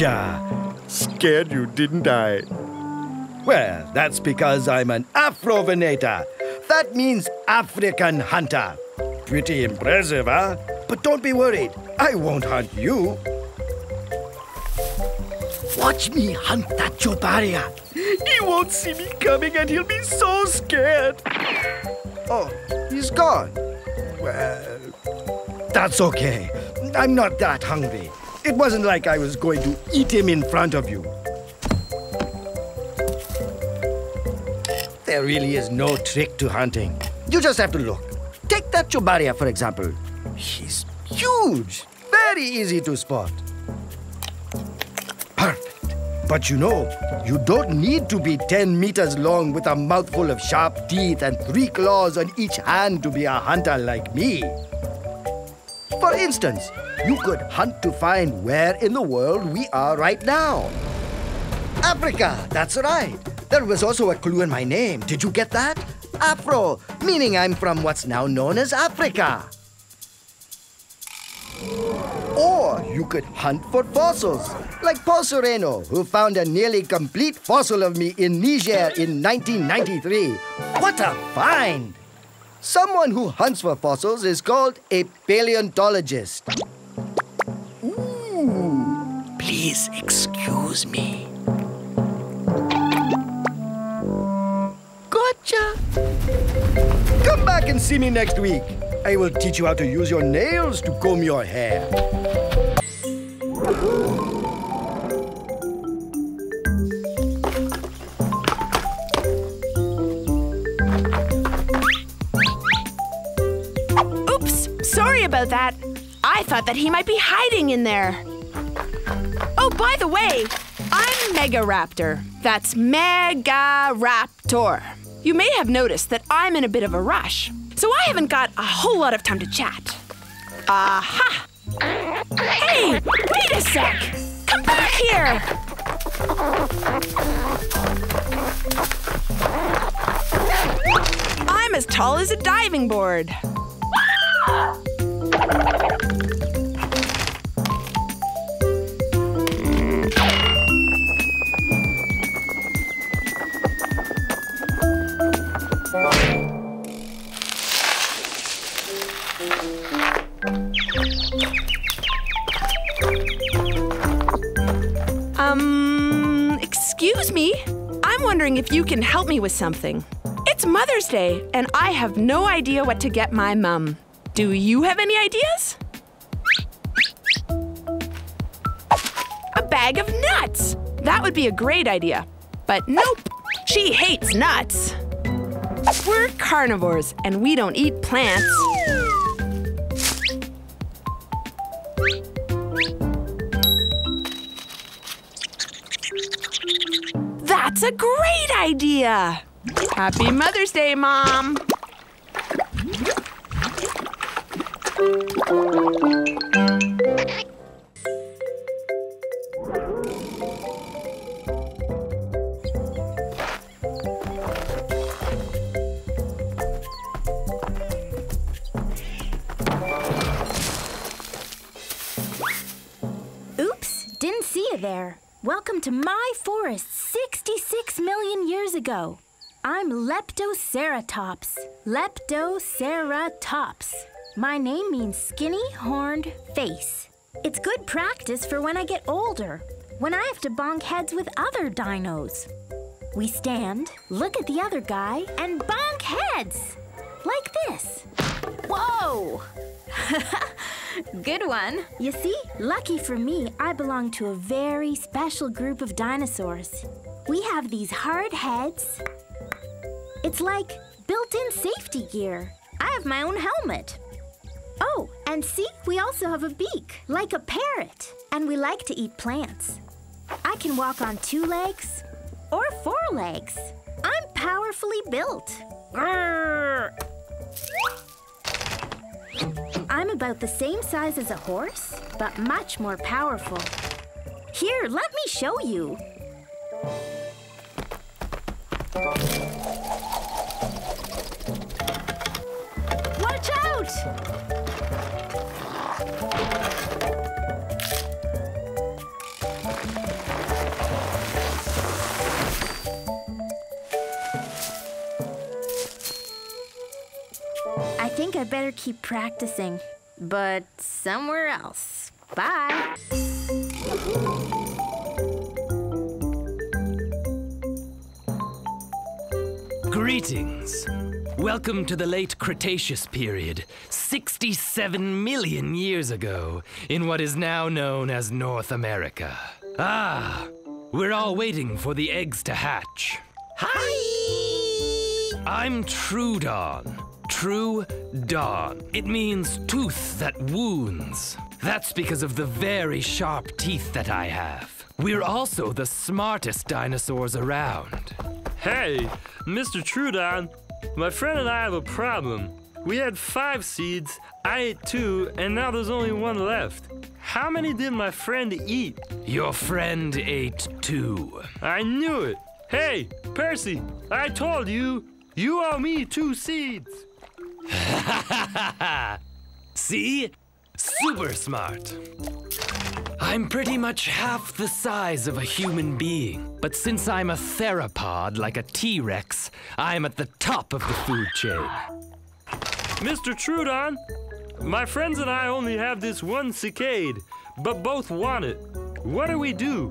Gotcha! Scared you, didn't I? Well, that's because I'm an Afrovenator. That means African hunter. Pretty impressive, huh? But don't be worried. I won't hunt you. Watch me hunt that Jobaria. He won't see me coming and he'll be so scared. Oh, he's gone. Well, that's okay. I'm not that hungry. It wasn't like I was going to eat him in front of you. There really is no trick to hunting. You just have to look. Take that Jobaria, for example. He's huge. Very easy to spot. Perfect. But you know, you don't need to be 10 meters long with a mouthful of sharp teeth and 3 claws on each hand to be a hunter like me. For instance, you could hunt to find where in the world we are right now. Africa, that's right. There was also a clue in my name. Did you get that? Afro, meaning I'm from what's now known as Africa. Or you could hunt for fossils, like Paul Sereno, who found a nearly complete fossil of me in Niger in 1993. What a find! Someone who hunts for fossils is called a paleontologist. Ooh, please excuse me. Gotcha! Come back and see me next week. I will teach you how to use your nails to comb your hair. Oops, sorry about that. I thought that he might be hiding in there. Oh, by the way, I'm Megaraptor. That's Megaraptor. You may have noticed that I'm in a bit of a rush. So I haven't got a whole lot of time to chat. Aha! Hey, wait a sec! Come back here! I'm as tall as a diving board. Excuse me. I'm wondering if you can help me with something. It's Mother's Day, and I have no idea what to get my mum. Do you have any ideas? A bag of nuts! That would be a great idea. But nope, she hates nuts. We're carnivores, and we don't eat plants. That's a great idea! Happy Mother's Day, Mom! Oops, didn't see you there. Welcome to my forest 66 million years ago. I'm Leptoceratops. Leptoceratops. My name means skinny, horned face. It's good practice for when I get older, when I have to bonk heads with other dinos. We stand, look at the other guy, and bonk heads! Like this. Whoa! Good one. You see, lucky for me, I belong to a very special group of dinosaurs. We have these hard heads. It's like built-in safety gear. I have my own helmet. Oh, and see, we also have a beak, like a parrot. And we like to eat plants. I can walk on 2 legs or 4 legs. I'm powerfully built. Grrr. I'm about the same size as a horse, but much more powerful. Here, let me show you. Watch out! I better keep practicing, but somewhere else. Bye! Greetings! Welcome to the late Cretaceous period, 67 million years ago, in what is now known as North America. Ah, we're all waiting for the eggs to hatch. Hi! I'm Troodon. Troodon. It means tooth that wounds. That's because of the very sharp teeth that I have. We're also the smartest dinosaurs around. Hey, Mr. Troodon. My friend and I have a problem. We had 5 seeds, I ate 2, and now there's only 1 left. How many did my friend eat? Your friend ate 2. I knew it. Hey, Percy, I told you, you owe me 2 seeds. See? Super smart. I'm pretty much half the size of a human being, but since I'm a theropod like a T-Rex, I'm at the top of the food chain. Mr. Troodon, my friends and I only have this 1 cicade, but both want it. What do we do?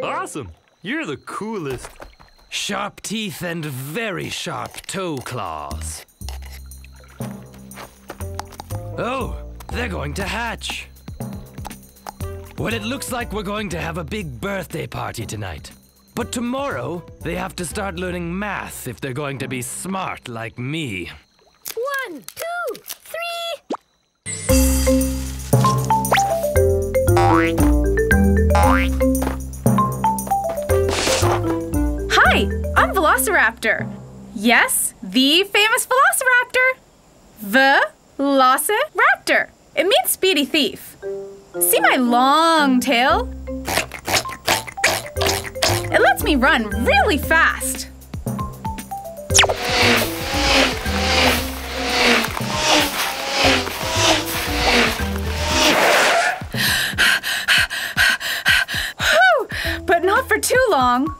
Awesome! You're the coolest. Sharp teeth and very sharp toe claws. Oh, they're going to hatch. Well, it looks like we're going to have a big birthday party tonight. But tomorrow, they have to start learning math if they're going to be smart like me. 1, 2, 3. Hi, I'm Velociraptor. Yes, the famous Velociraptor. Velociraptor. It means speedy thief. See my long tail? It lets me run really fast. But not for too long.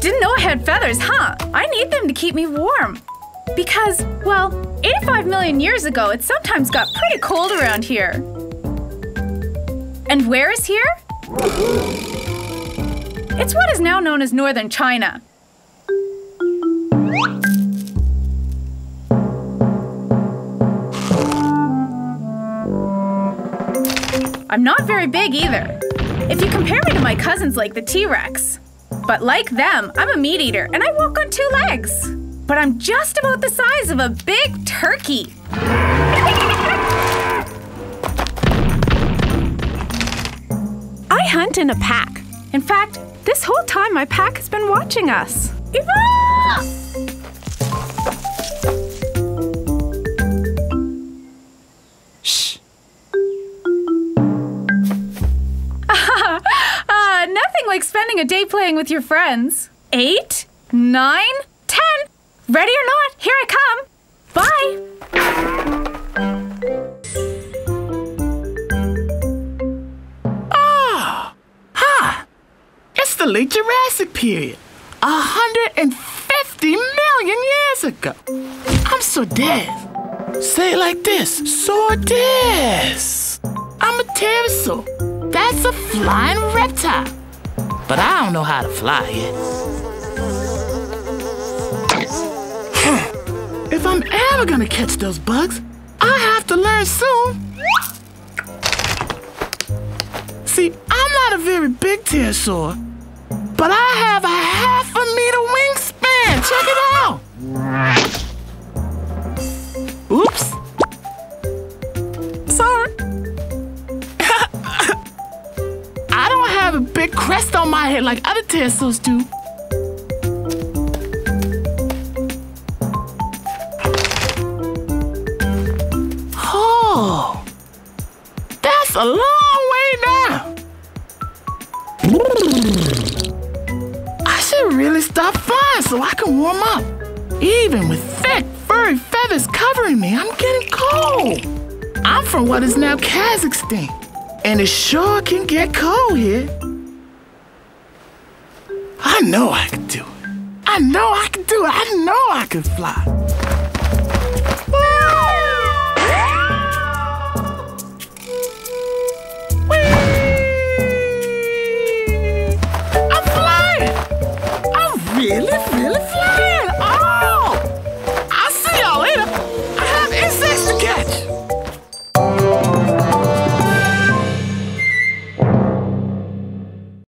Didn't know I had feathers, huh? I need them to keep me warm. Because, well, 85 million years ago, it sometimes got pretty cold around here. And where is here? It's what is now known as northern China. I'm not very big either. If you compare me to my cousins like the T-Rex. But like them, I'm a meat eater and I walk on 2 legs. But I'm just about the size of a big turkey. I hunt in a pack. In fact, this whole time my pack has been watching us. Eva! Shh. Nothing like spending a day playing with your friends. 8, 9, 10. Ready or not, here I come. Bye. Oh, huh. It's the late Jurassic period, 150 million years ago. I'm so dead. Say it like this, so this. I'm a pterosaur. That's a flying reptile. But I don't know how to fly yet. If I'm ever gonna catch those bugs, I have to learn soon. See, I'm not a very big pterosaur, but I have a half-a-meter wingspan. Check it out. Oops. Sorry. I don't have a big crest on my head like other pterosaurs do. That's a long way now. I should really stop flying so I can warm up. Even with thick, furry feathers covering me, I'm getting cold. I'm from what is now Kazakhstan, and it sure can get cold here. I know I can do it. I know I can could do. I know I could fly. Whee! I'm flying. I'm really, really flying.